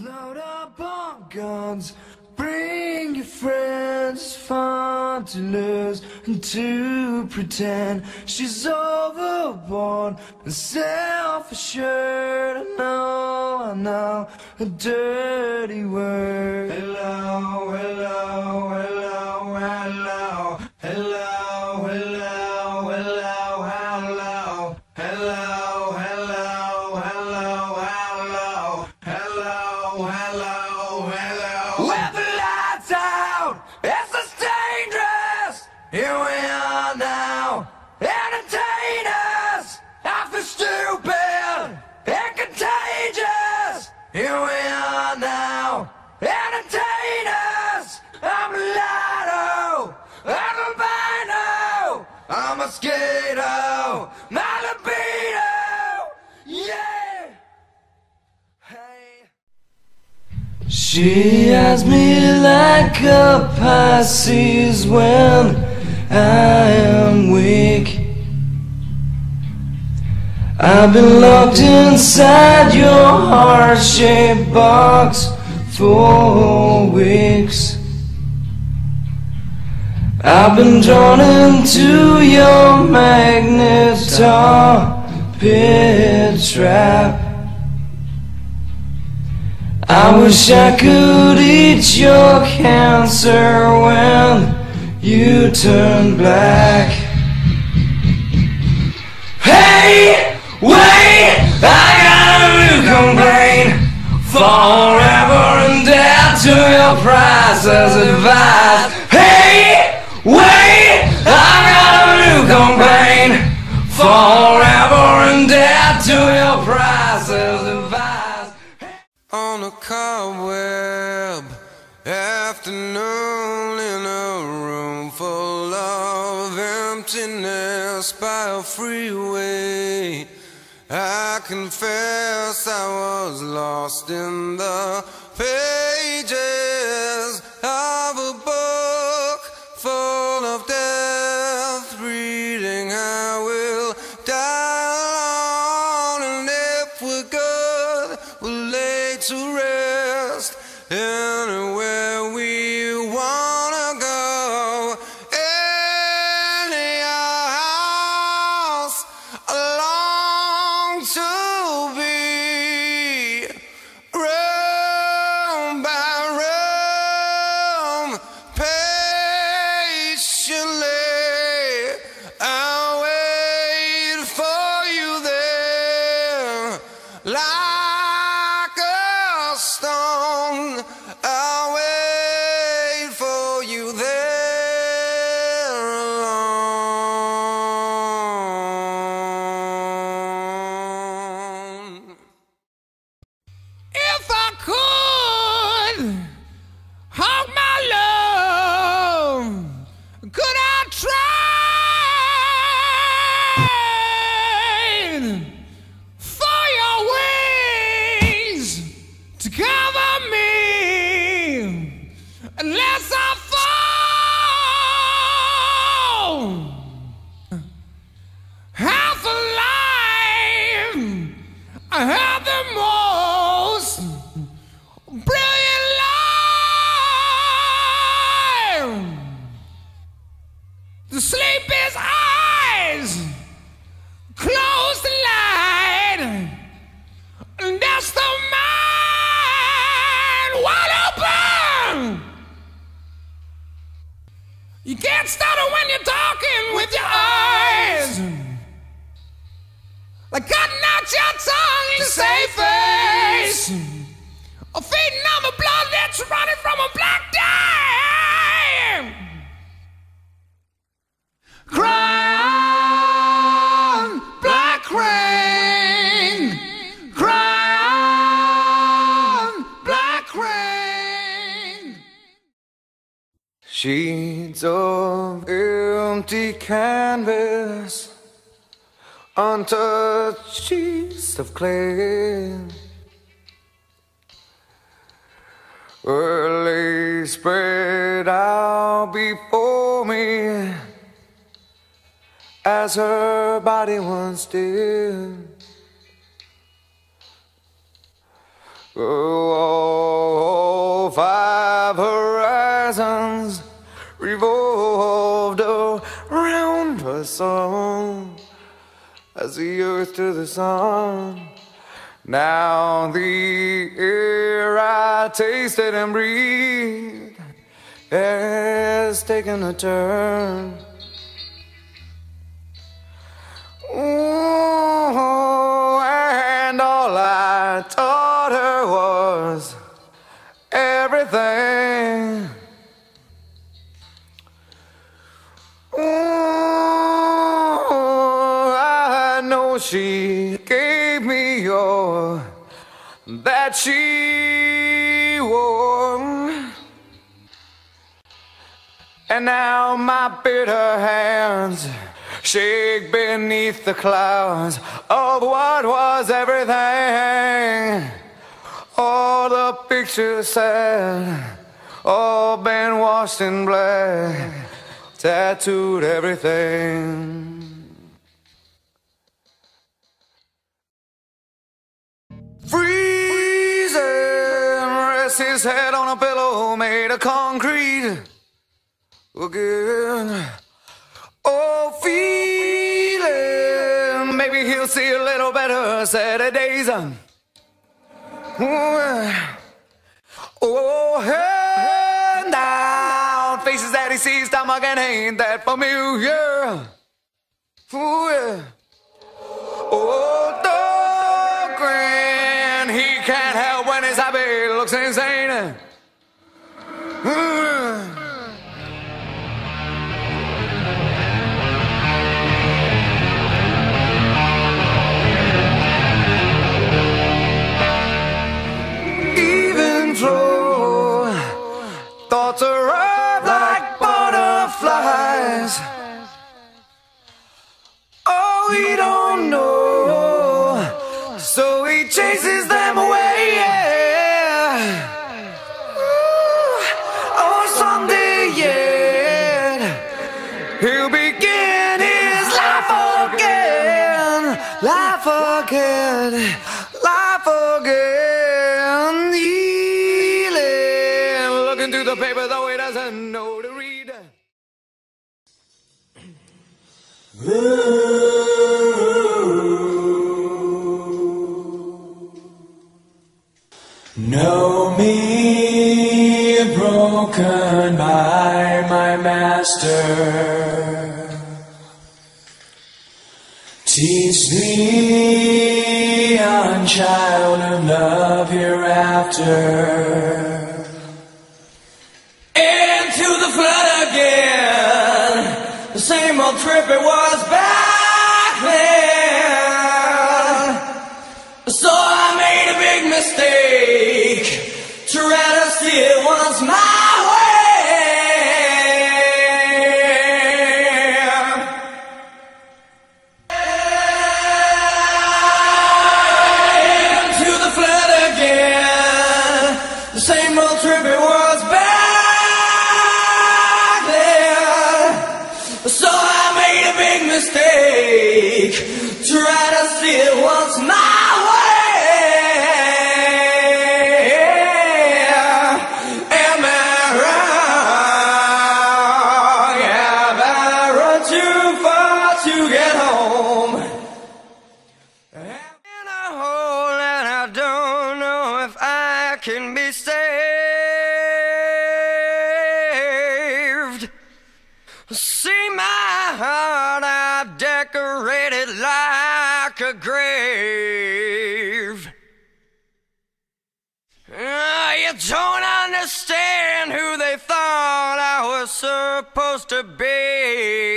Load up on guns, bring your friends. It's fun to lose and to pretend. She's overboard and self-assured. I know, a dirty word. Hello, hello, hello, hello. Hello, hello, hello, hello. Hello. Mosquito, my libido, yeah. Hey. She eyes me like a Pisces when I am weak. I've been locked inside your heart-shaped box for weeks. I've been drawn into your magnetar pit trap. I wish I could eat your cancer when you turn black. Hey, wait, I got a new complaint. Forever and death to your price as advised. Hey! Wait, I've got a new complaint. Forever and death to your prices advised. On a cobweb afternoon in a room full of emptiness by a freeway, I confess I was lost in the pages of a book full of death, reading I will die alone, and if we're good, we'll lay to rest anywhere we wanna go, any house I long to be, room by room, like a stone, I'll wait for you there alone. If I could hug my love, could I try for your wings to cover me, unless I fall half alive? I have the most brilliant life. The sleepiest eyes close the light, and that's the mind wide open. You can't stutter when you're talking with your eyes, like cutting out your tongue to save face, or feeding on the blood that's running from a black dye. Cry on, black rain. Cry on, black rain. Sheets of empty canvas, untouched sheets of clay, early spread out before me as her body once did. Oh, horizons revolved around us all, as the earth to the sun. Now the air I tasted and breathed has taken a turn. Ooh, and all I taught her was everything. Ooh, I know she gave me all that she wore. And now my bitter hands shake beneath the clouds of what was everything. All the pictures sad, all been washed in black, tattooed everything. Freezing, rests his head on a pillow made of concrete again. Oh, feeling, maybe he'll see a little better Saturdays. Oh, hand out, faces that he sees, stomach and ain't that familiar. Oh, dog grin, he can't help when his hobby looks insane. Thoughts arrive like butterflies. Oh, we don't know, so he chases them away, yeah. Oh, someday, yeah, he'll begin his life again. Life again, life again, yeah. Into the paper, though he doesn't know to read. Know me broken by my master. Teach me, young child, of love hereafter. The same old trip it was back then. So I made a big mistake, tried to see it once my way. Into the flood again, the same old trip it was. Mistake, try to see it once my way. Am I wrong? Have I run too far to get home? I'm in a hole and I don't know if I can be saved. See my heart I've decorated like a grave. You don't understand who they thought I was supposed to be.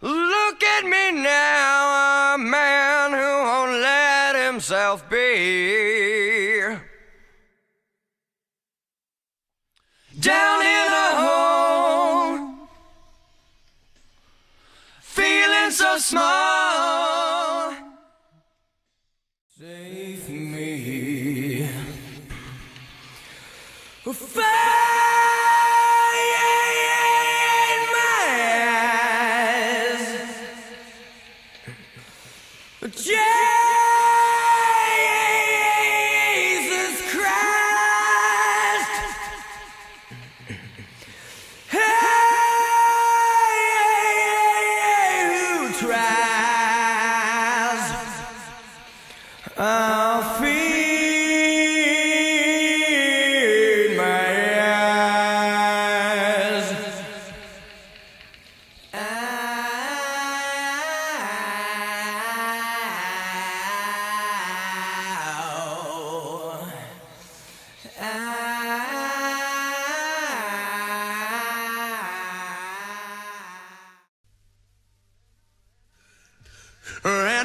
Look at me now, a man who won't let himself be. Down in a hole, feeling so small. Save me. Find my eyes. Jesus Christ. And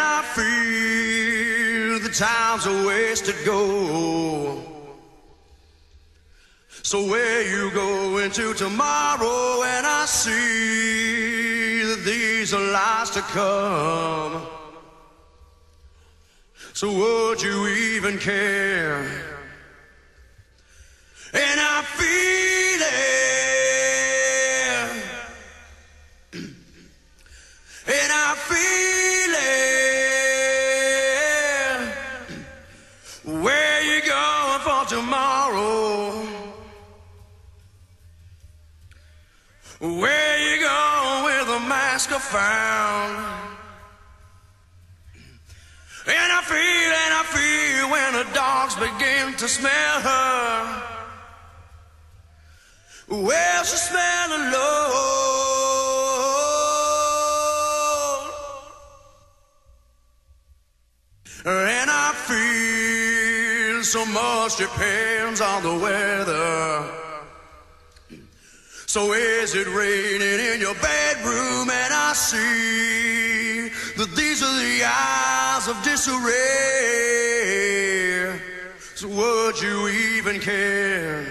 I fear the time's a wasted go. So where you go into tomorrow, and I see that these are lies to come. So would you even care? And I feel it. And I feel tomorrow, where you going with a mask I found? And I feel when the dogs begin to smell her. Well, she smelled alone. And I feel so much depends on the weather. So is it raining in your bedroom? And I see that these are the eyes of disarray. So would you even care?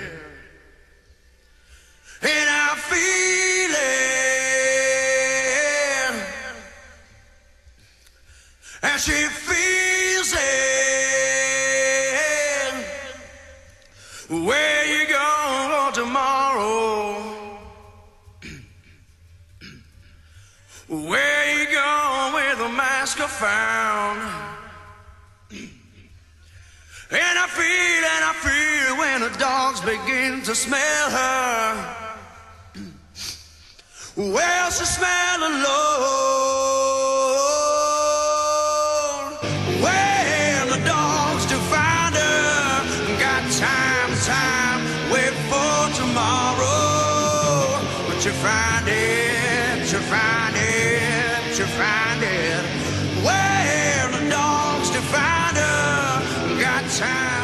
And I feel it, and she feels it. Where you going tomorrow? Where you going where the mask I found? And I feel when the dogs begin to smell her. Well, she smelled alone. Well, the dogs do find her. Got time. Time, wait for tomorrow, but you find it, you find it, you find it. Where the dogs to find her, got time.